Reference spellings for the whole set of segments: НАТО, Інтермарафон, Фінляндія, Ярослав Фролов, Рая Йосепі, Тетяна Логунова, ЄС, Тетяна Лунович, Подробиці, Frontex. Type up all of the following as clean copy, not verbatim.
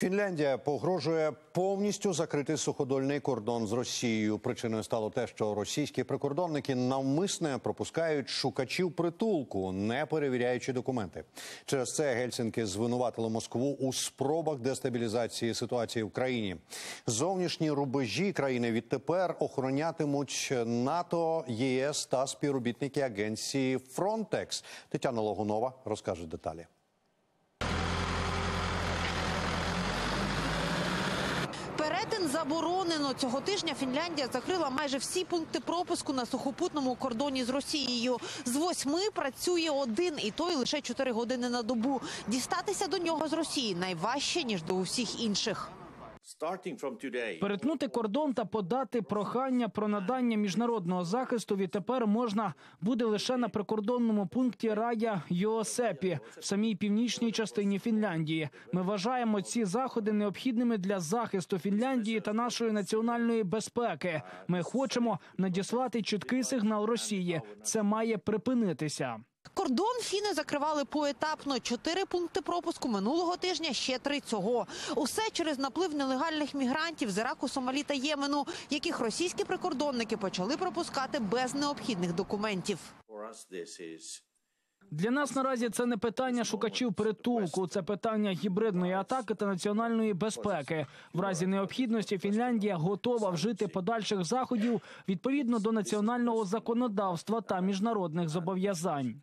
Фінляндія погрожує повністю закрити суходольний кордон з Росією. Причиною стало те, що російські прикордонники навмисне пропускають шукачів притулку, не перевіряючи документи. Через це Гельсінкі звинуватили Москву у спробах дестабілізації ситуації в країні. Зовнішні рубежі країни відтепер охоронятимуть НАТО, ЄС та співробітники агенції Frontex. Тетяна Логунова розкаже деталі. Перетин заборонено. Цього тижня Фінляндія закрила майже всі пункти пропуску на сухопутному кордоні з Росією. З 8 працює один, і той лише 4 години на добу. Дістатися до нього з Росії найважче, ніж до усіх інших. Перетнути кордон та подати прохання про надання міжнародного захисту відтепер можна буде лише на прикордонному пункті Рая Йосепі в самій північній частині Фінляндії. Ми вважаємо ці заходи необхідними для захисту Фінляндії та нашої національної безпеки. Ми хочемо надіслати чіткий сигнал Росії. Це має припинитися. Кордон фіни закривали поетапно. 4 пункти пропуску минулого тижня, ще 3 цього. Усе через наплив нелегальних мігрантів з Іраку, Сомалі та Ємену, яких російські прикордонники почали пропускати без необхідних документів. Для нас наразі це не питання шукачів притулку, це питання гібридної атаки та національної безпеки. В разі необхідності Фінляндія готова вжити подальших заходів відповідно до національного законодавства та міжнародних зобов'язань.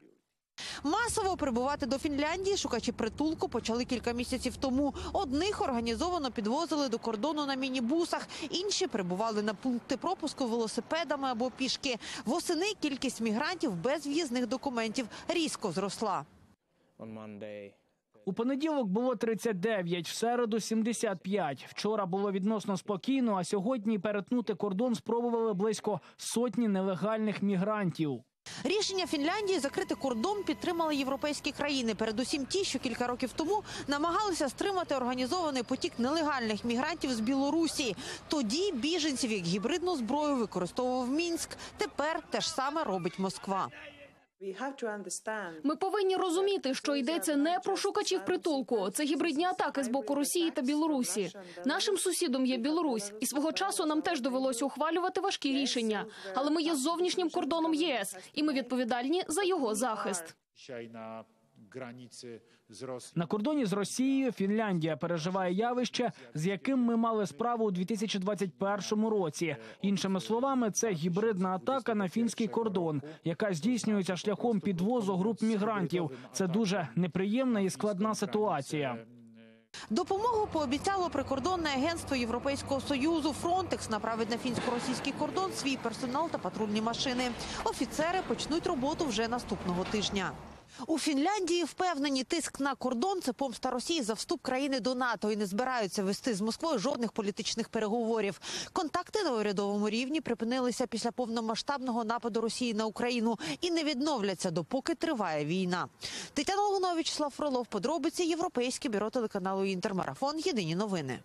Масово прибувати до Фінляндії шукачі притулку почали кілька місяців тому. Одних організовано підвозили до кордону на мінібусах, інші прибували на пункти пропуску велосипедами або пішки. Восени кількість мігрантів без в'їзних документів різко зросла. У понеділок було 39, в середу – 75. Вчора було відносно спокійно, а сьогодні перетнути кордон спробували близько 100 нелегальних мігрантів. Рішення Фінляндії закрити кордон підтримали європейські країни. Передусім ті, що кілька років тому намагалися стримати організований потік нелегальних мігрантів з Білорусі. Тоді біженців як гібридну зброю використовував Мінськ. Тепер те ж саме робить Москва. Ми повинні розуміти, що йдеться не про шукачів притулку. Це гібридні атаки з боку Росії та Білорусі. Нашим сусідом є Білорусь. І свого часу нам теж довелося ухвалювати важкі рішення. Але ми є зовнішнім кордоном ЄС. І ми відповідальні за його захист. На кордоні з Росією Фінляндія переживає явище, з яким ми мали справу у 2021 році. Іншими словами, це гібридна атака на фінський кордон, яка здійснюється шляхом підвозу груп мігрантів. Це дуже неприємна і складна ситуація. Допомогу пообіцяло прикордонне агентство Європейського Союзу. Frontex направить на фінсько-російський кордон свій персонал та патрульні машини. Офіцери почнуть роботу вже наступного тижня. У Фінляндії впевнені, тиск на кордон – це помста Росії за вступ країни до НАТО і не збираються вести з Москвою жодних політичних переговорів. Контакти на урядовому рівні припинилися після повномасштабного нападу Росії на Україну і не відновляться, допоки триває війна. Тетяна Лунович, Ярослав Фролов, подробиці, Європейське бюро телеканалу «Інтермарафон», єдині новини.